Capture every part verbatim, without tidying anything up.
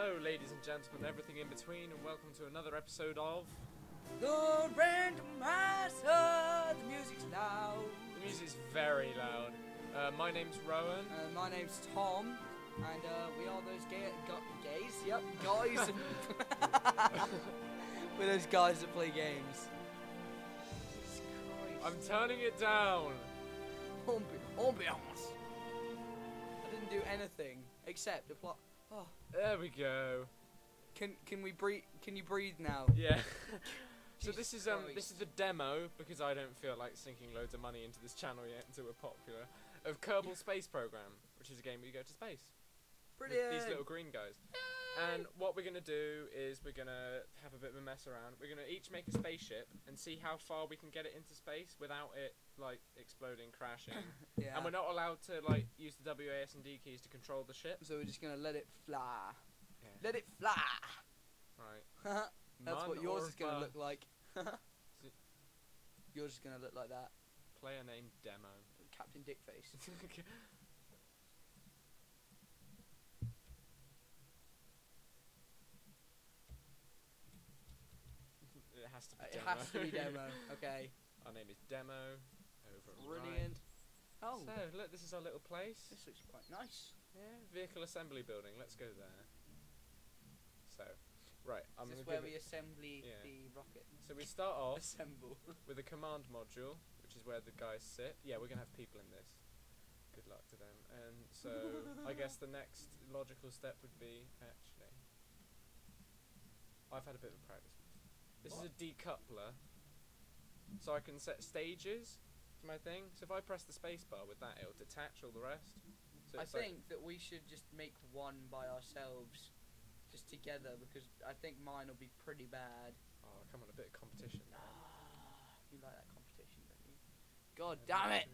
Hello, ladies and gentlemen, everything in between, and welcome to another episode of The Randomizer. The music's loud. The music's very loud. Uh, my name's Rowan. Uh, my name's Tom, and uh, we are those gay, gu gays. Yep, guys. We're those guys that play games. Jesus Christ. I'm turning it down. Ambiance. I didn't do anything except apply. Oh. There we go. Can can we breathe? Can you breathe now? Yeah. So this is um this is the demo, because I don't feel like sinking loads of money into this channel yet until we're popular, of Kerbal Space Program, which is a game where you go to space. Brilliant. With these little green guys. Yay! And what we're gonna do is we're gonna have a bit of a mess around. We're gonna each make a spaceship and see how far we can get it into space without it like exploding, crashing. Yeah. And we're not allowed to like use the W, A, S, and D keys to control the ship. So we're just gonna let it fly. Yeah. Let it fly. Right. That's None what yours is gonna fun. look like. Yours is gonna look like that. Player name demo. Captain Dickface. It has to be it demo. It has to be demo, okay. Our name is Demo. Over Brilliant. Right. Oh. So, look, this is our little place. This looks quite nice. Yeah, vehicle assembly building. Let's go there. So, right. Is I'm this where we assembly yeah. the rocket? So we start off Assemble. with a command module, which is where the guys sit. Yeah, we're going to have people in this. Good luck to them. And so, I guess the next logical step would be, actually, I've had a bit of practice. This what? is a decoupler, so I can set stages to my thing. So if I press the space bar with that, it'll detach all the rest. So I think like that we should just make one by ourselves, just together, because I think mine will be pretty bad. Oh, come on, a bit of competition. Nah, you like that competition, don't you? God damn it!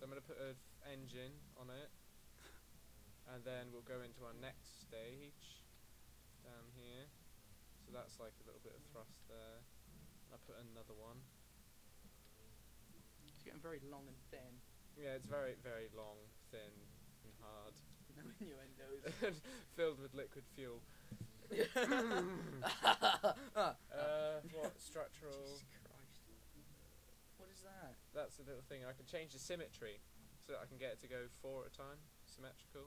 So I'm going to put an engine on it, and then we'll go into our next stage, down here. So that's like a little bit of thrust there. I put another one. It's getting very long and thin. Yeah, it's very, very long, thin, and hard. No innuendos. Filled with liquid fuel. uh, what? Structural. Jesus Christ. What is that? That's a little thing. I can change the symmetry so that I can get it to go four at a time. Symmetrical.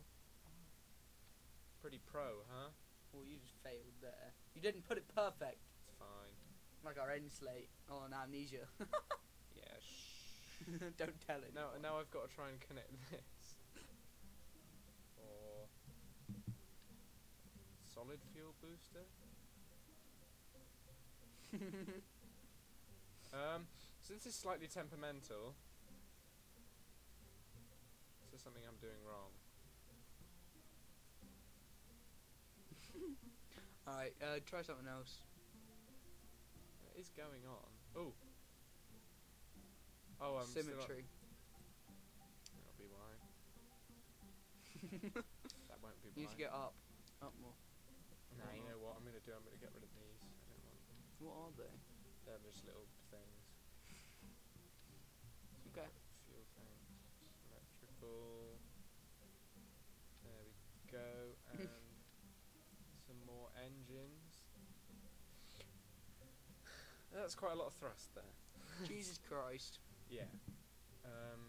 Pretty pro, huh? Well, you just failed there. You didn't put it perfect. It's fine. Like our end slate on Amnesia. Yeah, shh. Don't tell it. No, now I've got to try and connect this. Or solid fuel booster. um, so this is slightly temperamental. This is something I'm doing wrong. Alright, uh, try something else. What is going on? Ooh. Oh, I'm Symmetry. That'll be why. That won't be why. You need to get up. Up more. No, no, you know what I'm going to do? I'm going to get rid of these. I don't want them. What are they? They're just little things. Okay. Fuel tanks. Electrical. There we go. And... some more engines. That's quite a lot of thrust there. Jesus Christ. Yeah. Um,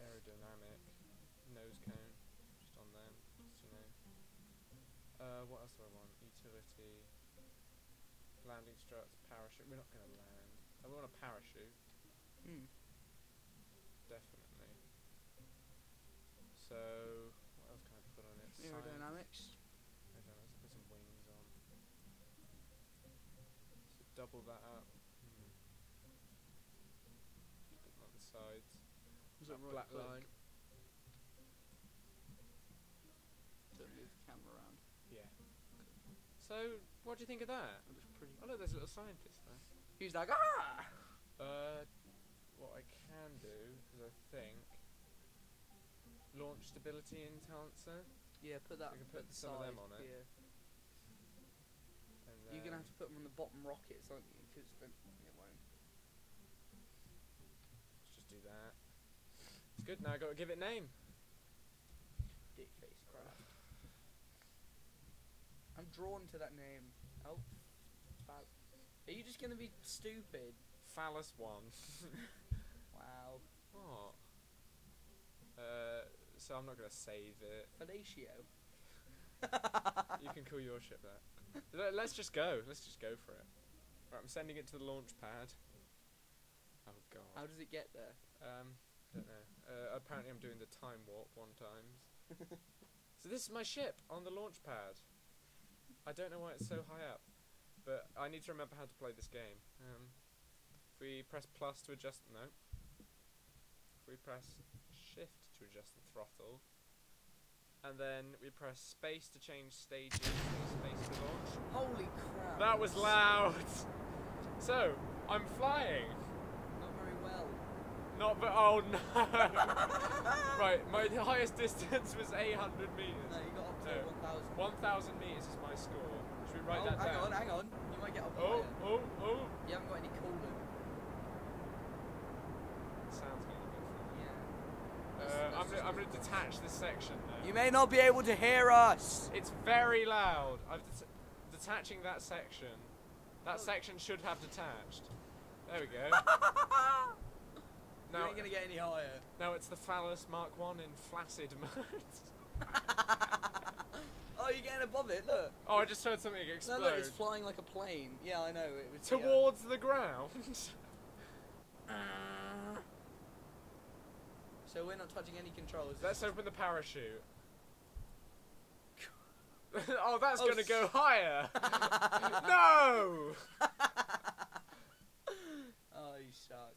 aerodynamic. Nose cone. Just on them. Just, you know. Uh, what else do I want? Utility. Landing struts. Parachute. We're not going to land. I want a parachute. Mm. Definitely. So, what else can I put on it? Aerodynamics. Science. Okay, let's put some wings on. So double that up. Mm. Put them on the sides. Was that, that right black line? line? Don't move the camera around. Yeah. So, what do you think of that? That looks pretty. Oh look, there's a little scientist there. He's like, ah! Uh, what I can do is I think launch stability enhancer. Yeah, put that. We can put some side, of them on it. Yeah. And, uh, you're gonna have to put them on the bottom rockets, aren't you? Because then it won't. Let's just do that. It's good. Now I got to give it a name. Dickface crap. I'm drawn to that name. Oh. Are you just going to be stupid? Phallus one. Wow. What? Uh, so I'm not going to save it. Fellatio. You can call your ship that. Let, let's just go. Let's just go for it. Right, I'm sending it to the launch pad. Oh, God. How does it get there? Um, I don't know. Uh, apparently I'm doing the time warp one times. So this is my ship on the launch pad. I don't know why it's so high up, but I need to remember how to play this game. Um, if we press plus to adjust... No. If we press shift to adjust the throttle, and then we press space to change stages and space to launch. Holy crap! That was loud! So, I'm flying! Not very well. Not but oh no! Right, my highest distance was eight hundred metres. No, you got up to one thousand. one thousand metres is my score. Should we write oh, that hang down? Hang on, hang on. You might get up oh, higher. Oh, oh, oh! You haven't got any coolant. Sounds good. Uh, I'm, gonna, I'm gonna detach this section now. You may not be able to hear us! It's very loud! I'm det detaching that section. That oh. section should have detached. There we go. Now, you ain't gonna get any higher. Now it's the Phallus Mark one in flaccid mode. Oh, you're getting above it, look! Oh, I just heard something explode. No, look, it's flying like a plane. Yeah, I know. It was Towards the, uh... the ground? uh... So we're not touching any controls. Let's open the parachute. Oh, that's oh, gonna go higher! No! Oh, you suck.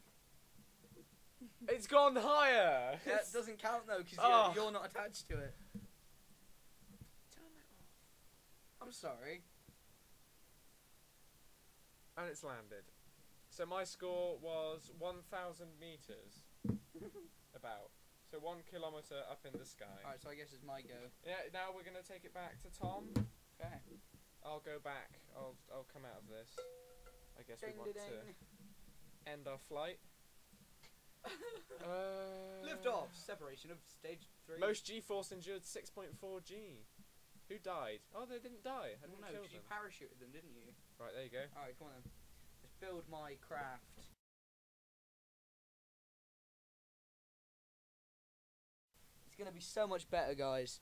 It's gone higher! That it's... doesn't count though, because oh. you're, you're not attached to it. Turn that off. I'm sorry. And it's landed. So my score was one thousand metres. About. So one kilometre up in the sky. Alright, so I guess it's my go. Yeah, now we're going to take it back to Tom. Okay. I'll go back. I'll I'll come out of this. I guess ding we want ding. to end our flight. uh, Lift off! Separation of stage three. Most G-force endured six point four G. Who died? Oh, they didn't die. I didn't know. Well, you parachuted them, didn't you? Right, there you go. Alright, come on then. Let's build my craft. It's gonna be so much better, guys.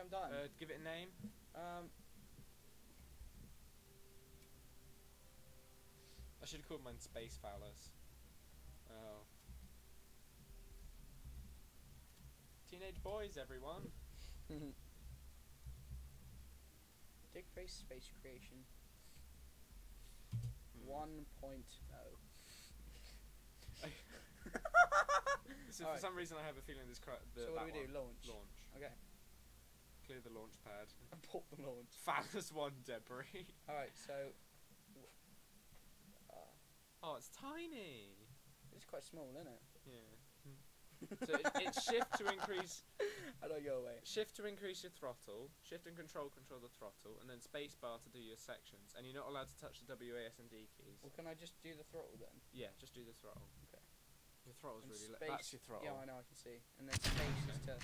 I'm done. Uh, give it a name. Um, I should have called mine Space Phallus. Oh. Teenage boys, everyone. Dig face space creation. one point oh. So All for right. some reason I have a feeling this crap. So what do we one. do? Launch. Launch. Okay. Clear the launch pad. Abort the launch. Phallus one debris. Alright, so... Uh, oh, it's tiny! It's quite small, isn't it? Yeah. So it, it's shift to increase... How do I go away? Shift to increase your throttle. Shift and control control the throttle. And then space bar to do your sections. And you're not allowed to touch the W, A, S and D keys. Well, can I just do the throttle then? Yeah, just do the throttle. Okay. Your throttle's and really... Space, that's your throttle. Yeah, I know, I can see. And then space is to...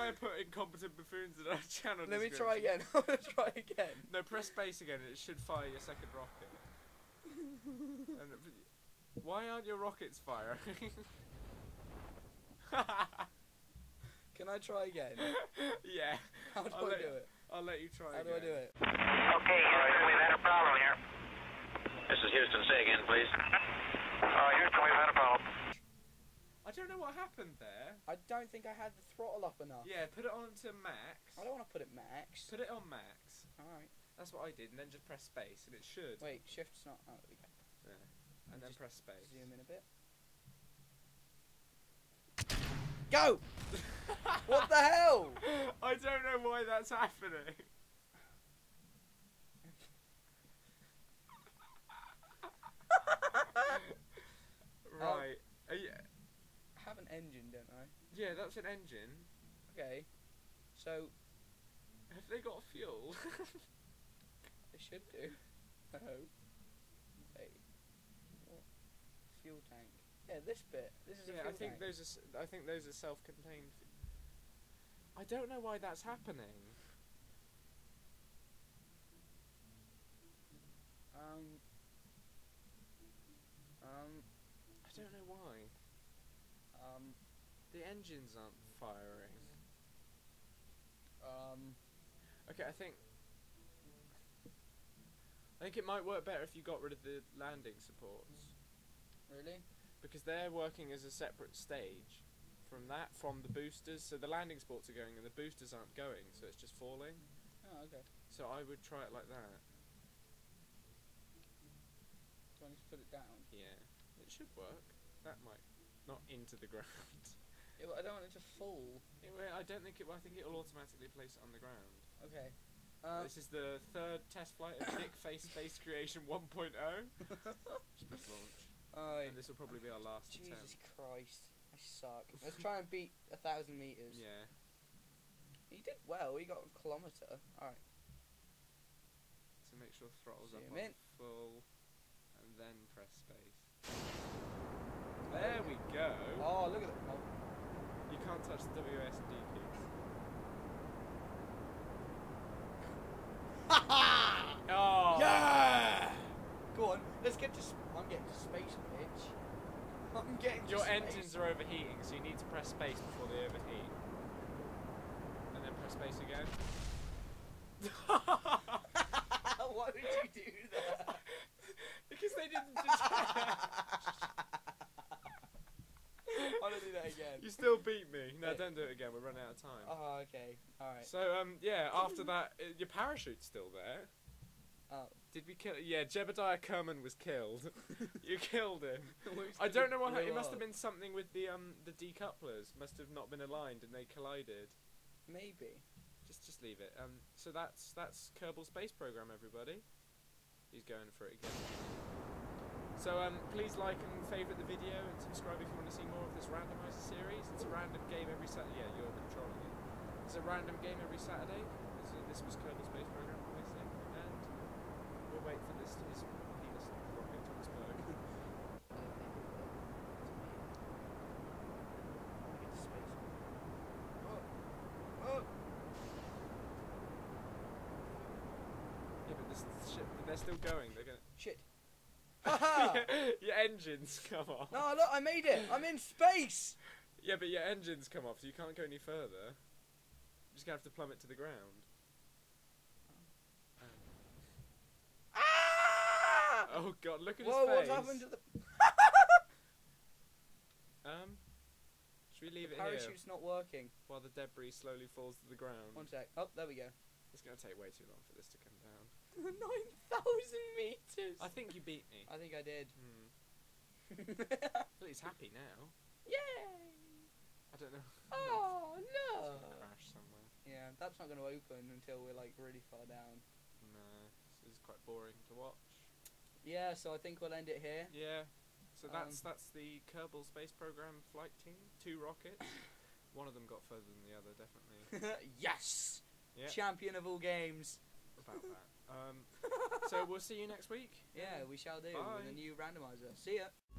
why I put incompetent buffoons in our channel Let me try again. I'm going to try again. No, press space again. It should fire your second rocket. And it, why aren't your rockets firing? Can I try again? Yeah. How do I'll I do it? I'll let you try How again. How do I do it? Okay, Houston, we've had a problem here. This is Houston. Say again, please. Uh, Houston, we've had a problem. I don't know what happened there. I don't think I had the throttle up enough. Yeah, put it on to max. I don't want to put it max. Put it on max. Alright. That's what I did, and then just press space, and it should. Wait, shift's not... Oh, there we go. Yeah. And then press space. Zoom in a bit. Go! What the hell? I don't know why that's happening. Right. Um, you... I have an engine, don't I? Yeah, that's an engine. Okay. So... Have they got fuel? They should do. I hope. Wait. What? Fuel tank. Yeah, this bit. This is yeah, a fuel I think tank. Those are, I think those are self-contained. I don't know why that's happening. Um... Um... I don't know why. Um... The engines aren't firing. Um... Okay, I think... I think it might work better if you got rid of the landing supports. Really? Because they're working as a separate stage from that, from the boosters. So the landing supports are going and the boosters aren't going, so it's just falling. Oh, okay. So I would try it like that. Do I need to put it down? Yeah. It should work. That might... Not into the ground. It, I don't want it to fall. It, I don't think it will. I think it will automatically place it on the ground. Okay. Uh, this is the third test flight of Dick Face Space Creation one point oh. Just before launch. Uh, and this will probably be our last Jesus attempt. Jesus Christ, I suck. Let's try and beat a thousand meters. Yeah. He did well. He got a kilometer. All right. So make sure throttle's Zoom up in. on full, and then press space. There we go. Oh, look at that. Oh. You can't touch the W S D keys. Ha ha! Oh. Yeah! Go on. Let's get to. Sp I'm getting to space, bitch. I'm getting. To Your space. engines are overheating, so you need to press space before they overheat, and then press space again. Why did you do that? Because they didn't detect. I don't do that again. You still beat me. No, don't do it again. We're running out of time. Oh, okay. All right. So um, yeah. After that, uh, your parachute's still there. Oh. Did we kill? Yeah, Jebediah Kerman was killed. You killed him. I don't know what. It must have been something with the um the decouplers. Must have not been aligned and they collided. Maybe. Just just leave it. Um. So that's that's Kerbal Space Program, everybody. He's going for it again. So um, please like and favourite the video and subscribe if you want to see more of this randomizer series. It's a random game every Saturday. Yeah, you're controlling it. It's a random game every Saturday. So this was Kerbal Space Program. Wait for this to his penis rocket to explode. Oh. Yeah, but this shit, but they're still going. They're gonna shit. Your engines come off. No, look, I made it. I'm in space. Yeah, but your engines come off, so you can't go any further. You're just gonna have to plummet to the ground. Oh god, look at Whoa, his face. Whoa, what happened to the... um, should we leave the it here? The parachute's not working. While the debris slowly falls to the ground. One sec. Oh, there we go. It's going to take way too long for this to come down. nine thousand metres! I think you beat me. I think I did. Hmm. Well, he's happy now. Yay! I don't know. Oh, no! It's going to crash somewhere. Yeah, that's not going to open until we're, like, really far down. No, this is quite boring to watch. Yeah, so I think we'll end it here. Yeah, so that's um, that's the Kerbal Space Program flight team. Two rockets. One of them got further than the other, definitely. Yes! Yep. Champion of all games. About that. Um, so we'll see you next week. Yeah, we shall do. Bye. With a new randomizer. See ya.